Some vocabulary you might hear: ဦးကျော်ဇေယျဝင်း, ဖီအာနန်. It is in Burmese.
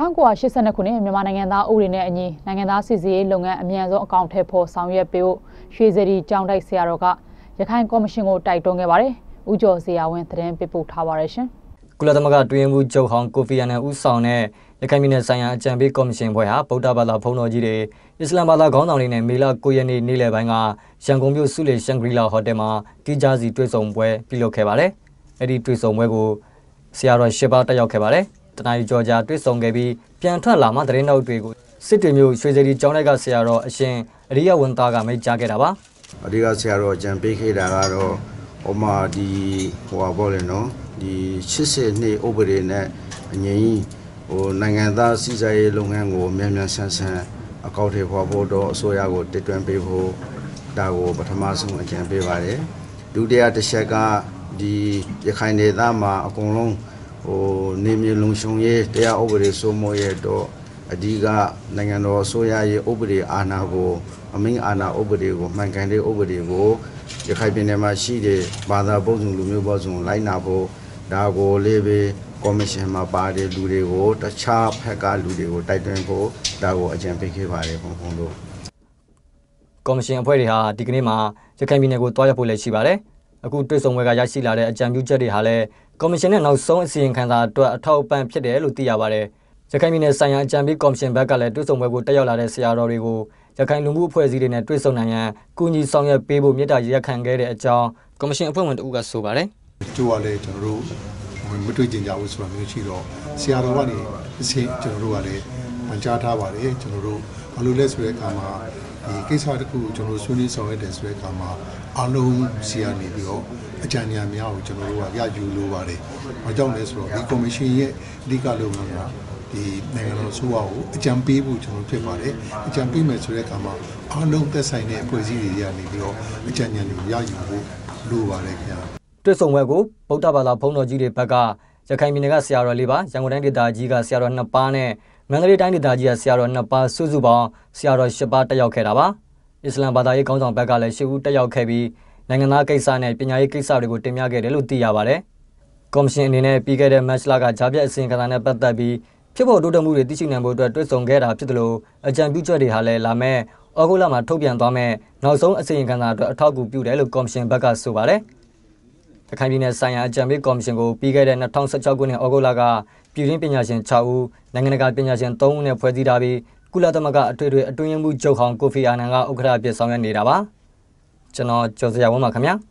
1982 မြန်မာနိုင်ငံသားဥပဒေနဲ့အညီနိုင်ငံသားစီစီရေးလုပ်ငန်းအမြန်ဆုံးအကောင့်ထဲပေါ်ဆောင်ရွက်ပေးဖို့ရွှေစရီကြောင်းတိုက်ဆရာတော်ကရခိုင်ကော်မရှင်ကိုတိုက်တွန်းခဲ့ပါတယ်။ဦးကျော်ဇေယျဝင်းသတင်းပေးပို့ထားပါရရှင်။ကုလသမဂ္ဂတွင်ဘူးချုပ်ဟောင်းကိုဖီအာနန်ဦးဆောင်တဲ့ရခိုင်ပြည်နယ်ဆိုင်ရာအကြံပေးကော်မရှင်ဘွဲ့ဟာဗုဒ္ဓဘာသာဘုန်းတော်ကြီးတွေအစ္စလာမ်ဘာသာခေါင်းဆောင်တွေနဲ့မေလ9ရက်နေ့နေ့လယ်ပိုင်းကရန်ကုန်မြို့စုလေရှန်ဂရီလာဟိုတယ်မှာတိကျစီတွေ့ဆုံပွဲပြုလုပ်ခဲ့ပါတယ်။အဲ့ဒီတွေ့ဆုံပွဲကိုဆရာတော်၈ပါးတက်ရောက်ခဲ့ပါတယ်။တနင်္ဂနွေကြာတွေ့ဆုံခဲ့ပြီးပြန်ထွက်လာမှသတင်းနောက်တွေကိုစစ်တွေမျိုးရွှေစရီကျောင်းလိုက်ကဆရာတော်အရှင်အရိယဝန်သားကမိတ်ကြားခဲ့တာပါအဓိကဆရာတော်အကြံပေးခဲ့တာကတော့ဟိုမှာဒီဟိုပါဘောလေနော်ဒီ80နှစ်ဥပဒေနဲ့အငြိမ်းဟိုနိုင်ငံသားစီစာရေးလုပ်ငန်းကိုမြန်မြန်ဆန်ဆန်အကောက်တွေပေါ်ဖို့တော့အစိုးရကိုတိုက်တွန်းပေးဖို့ဒါကိုပထမဆုံးအကြံပေးပါတယ်ဒုတိယတစ်ချက်ကဒီရခိုင်ဒေသမှာအကုန်လုံးဟိုနေမြေလုံခြုံရေးတရားဥပဒေစိုးမိုးရေးတော့အဓိကနိုင်ငံတော်အစိုးရရဲ့ဥပဒေအာဏာကိုအမိန့်အာဏာဥပဒေကိုမှန်ကန်တဲ့ဥပဒေကိုရခိုင်ပြည်နယ်မှာရှိတဲ့ဘာသာပုံစံလူမျိုးပုံစံလိုက်နာဖို့ဒါကိုလေးပဲကော်မရှင်မှာပါတဲ့လူတွေကိုတခြားဖက်ကလူတွေကိုတိုက်တွန်းဖို့ဒါကိုအကြံပေးခဲ့ပါတယ်ဘုံဘုံတို့ကော်မရှင်အဖွဲ့တွေဟာဒီကနေ့မှာရခိုင်ပြည်နယ်ကိုတွားရောက်ဖို့လည်းရှိပါတယ်အခုတွေ့ဆုံပွဲကရရှိလာတဲ့အကြံပြုချက်တွေဟာလည်းကော်မရှင်ရဲ့နောက်ဆုံးအစီရင်ခံစာအတွက်အထောက်အပံ့ဖြစ်တယ်လို့သိရပါတယ်။ရခိုင်ပြည်နယ်ဆိုင်ရာအကြံပေးကော်မရှင်ဘက်ကလည်းတွေ့ဆုံပွဲကိုတက်ရောက်လာတဲ့ဆရာတော်တွေကိုရခိုင်လူမှုအဖွဲ့အစည်းတွေနဲ့တွေ့ဆုံနိုင်ရန်ကူညီဆောင်ရွက်ပေးဖို့မြစ်တာရက်ခံခဲ့တဲ့အကြောင်းကော်မရှင်အဖွဲ့ဝင်တဦးကဆိုပါတယ်။သူကလည်းကျွန်တော်တို့မတွေ့ကြင်ကြဘူးဆိုတာမျိုးရှိတော့ဆရာတော်ကနေအစီကျွန်တော်တို့ကလည်းပန်ကြားထားပါတယ်ကျွန်တော်တို့ဘာလို့လဲဆိုတဲ့အခါမှာဒီကိစ္စတစ်ခုကျွန်တော်ဆွေးနွေးဆောင်ရွက်တယ်ဆိုတဲ့အခါမှာအလုံးဆရာနေပြီးတော့အကြံဉာဏ်များကိုကျွန်တော်တို့ကရယူလိုပါတယ်။ဘာကြောင့်လဲဆိုတော့ဒီကော်မရှင်ရဲ့အဓိကလုပ်ငန်းကဒီနိုင်ငံတော်ဆိုးရွားကိုအကြံပေးဖို့ကျွန်တော်ဖြစ်ပါတယ်။အကြံပေးမယ်ဆိုတဲ့အခါမှာအလုံးသက်ဆိုင်တဲ့အဖွဲ့အစည်းတွေကနေပြီးတော့အကြံဉာဏ်တွေရယူဖို့လိုပါတယ်ခင်ဗျာ။တွေ့ဆုံပွဲကိုဗုဒ္ဓဘာသာဘုန်းတော်ကြီးတွေဘက်ကရခိုင်ပြည်နယ်ကဆရာတော်၄ပါးရန်ကုန်တိုင်းဒေသကြီးကဆရာတော်၂ပါးနဲ့မန္တလေးတိုင်းဒေသကြီးကဆရာတော်၂ပါးစုစုပေါင်းဆရာတော်၈ပါးတက်ရောက်ခဲ့တာပါ။အစ္စလာမ်ဘာသာရေးခေါင်းဆောင်ဘက်ကလည်း၈ဦးတက်ရောက်ခဲ့ပြီးနိုင်ငံသားကိစ္စနဲ့ပညာရေးကိစ္စတွေကိုတင်ပြခဲ့တယ်လို့သိရပါတယ်။ကော်မရှင်အနေနဲ့ပြီးခဲ့တဲ့မတ်လကကြားပြတ်အစီရင်ခံစာနဲ့ပတ်သက်ပြီးဖြစ်ပေါ်တိုးတက်မှုတွေသိရှိနိုင်ဖို့အတွက်တွေ့ဆုံခဲ့တာဖြစ်တယ်လို့အကြံပြုချက်တွေဟာလည်းလာမယ့်ဩဂုတ်လမှာထုတ်ပြန်သွားမယ်နောက်ဆုံးအစီရင်ခံစာအတွက်အထောက်အကူပြုတယ်လို့ကော်မရှင်ဘက်ကဆိုပါတယ်။ရခိုင်ပြည်နယ်ဆိုင်ရာအကြံပေးကော်မရှင်ကိုပြီးခဲ့တဲ့2016ခုနှစ်ဩဂုတ်လကပြည်တွင်းပညာရှင်6ဦးနိုင်ငံတကာပညာရှင်3ဦးနဲ့ဖွဲ့စည်းထားပြီးကုလသမဂ္ဂအထွေထွေအတွင်းမှုချုပ်ဟောင်းကိုဖီအာနန်ကဥက္ကဋ္ဌအဖြစ်ဆောင်ရွက်နေတာပါ။ကျွန်တော်ကျော်ဇေယျဝင်းပါခင်ဗျာ။